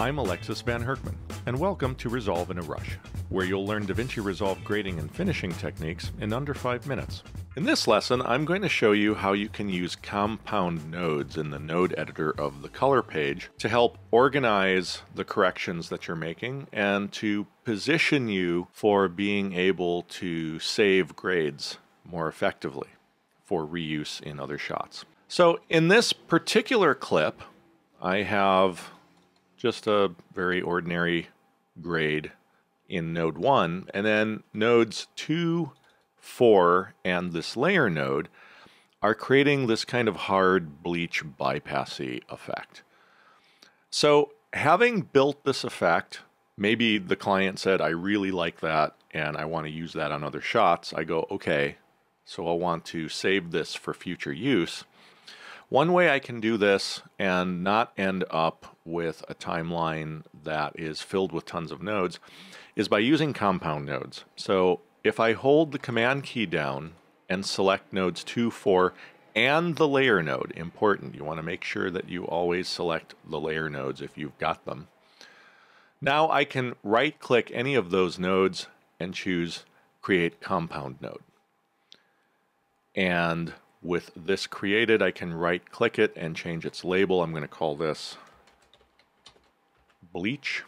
I'm Alexis Van Hurkman, and welcome to Resolve in a Rush, where you'll learn DaVinci Resolve grading and finishing techniques in under 5 minutes. In this lesson, I'm going to show you how you can use compound nodes in the node editor of the color page to help organize the corrections that you're making and to position you for being able to save grades more effectively for reuse in other shots. So in this particular clip, I have just a very ordinary grade in node 1, and then nodes 2, 4, and this layer node are creating this kind of hard bleach bypassy effect. So having built this effect, maybe the client said, I really like that and I want to use that on other shots. I go, okay, so I'll want to save this for future use. One way I can do this and not end up with a timeline that is filled with tons of nodes is by using compound nodes. So if I hold the command key down and select nodes 2, 4, and the layer node, important, you want to make sure that you always select the layer nodes if you've got them. Now I can right-click any of those nodes and choose Create Compound Node. And with this created, I can right-click it and change its label. I'm going to call this Bleach.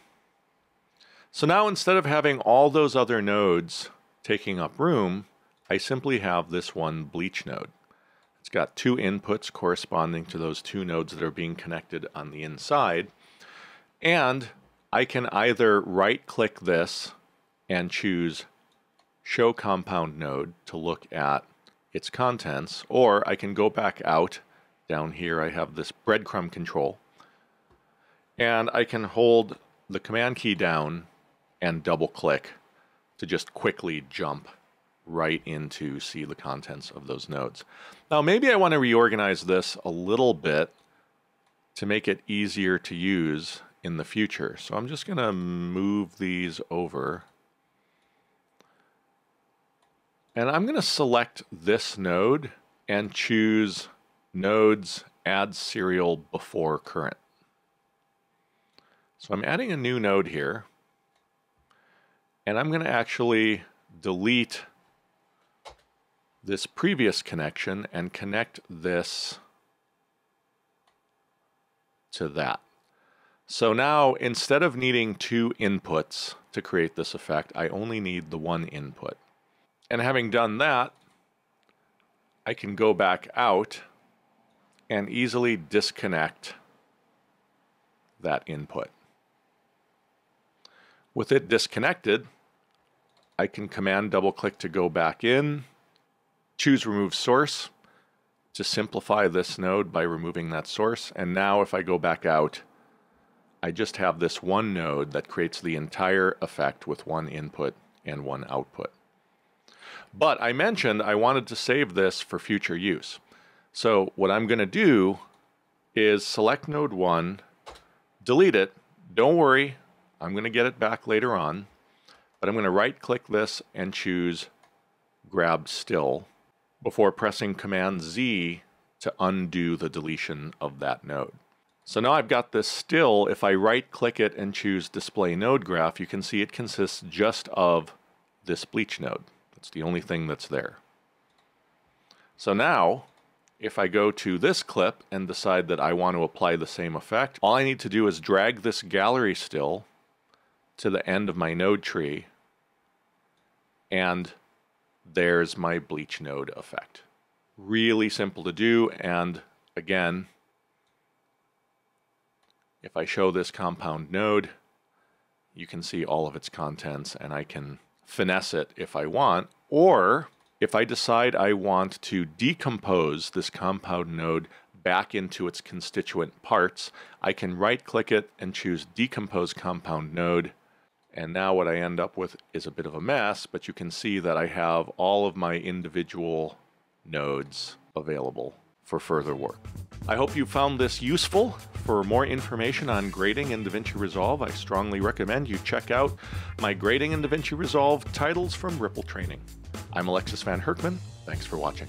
So now instead of having all those other nodes taking up room, I simply have this one bleach node. It's got two inputs corresponding to those two nodes that are being connected on the inside. And I can either right-click this and choose Show Compound Node to look at its contents, or I can go back out. Down here I have this breadcrumb control, and I can hold the command key down and double-click to just quickly jump right into see the contents of those nodes. Now maybe I want to reorganize this a little bit to make it easier to use in the future. So I'm just going to move these over. And I'm going to select this node and choose Nodes Add Serial Before Current. So I'm adding a new node here. And I'm going to actually delete this previous connection and connect this to that. So now instead of needing two inputs to create this effect, I only need the one input. And having done that, I can go back out and easily disconnect that input. With it disconnected, I can command double-click to go back in, choose Remove Source to simplify this node by removing that source, and now if I go back out, I just have this one node that creates the entire effect with one input and one output. But I mentioned I wanted to save this for future use. So what I'm going to do is select node 1, delete it. Don't worry, I'm going to get it back later on. But I'm going to right-click this and choose Grab Still before pressing Command Z to undo the deletion of that node. So now I've got this still. If I right-click it and choose Display Node Graph, you can see it consists just of this bleach node. That's the only thing that's there. So now, if I go to this clip and decide that I want to apply the same effect, all I need to do is drag this gallery still to the end of my node tree, and there's my bleach node effect. Really simple to do, and again, if I show this compound node, you can see all of its contents, and I can finesse it if I want, or if I decide I want to decompose this compound node back into its constituent parts, I can right-click it and choose Decompose Compound Node. And now what I end up with is a bit of a mess, but you can see that I have all of my individual nodes available for further work. I hope you found this useful. For more information on grading in DaVinci Resolve, I strongly recommend you check out my Grading in DaVinci Resolve titles from Ripple Training. I'm Alexis Van Hurkman. Thanks for watching.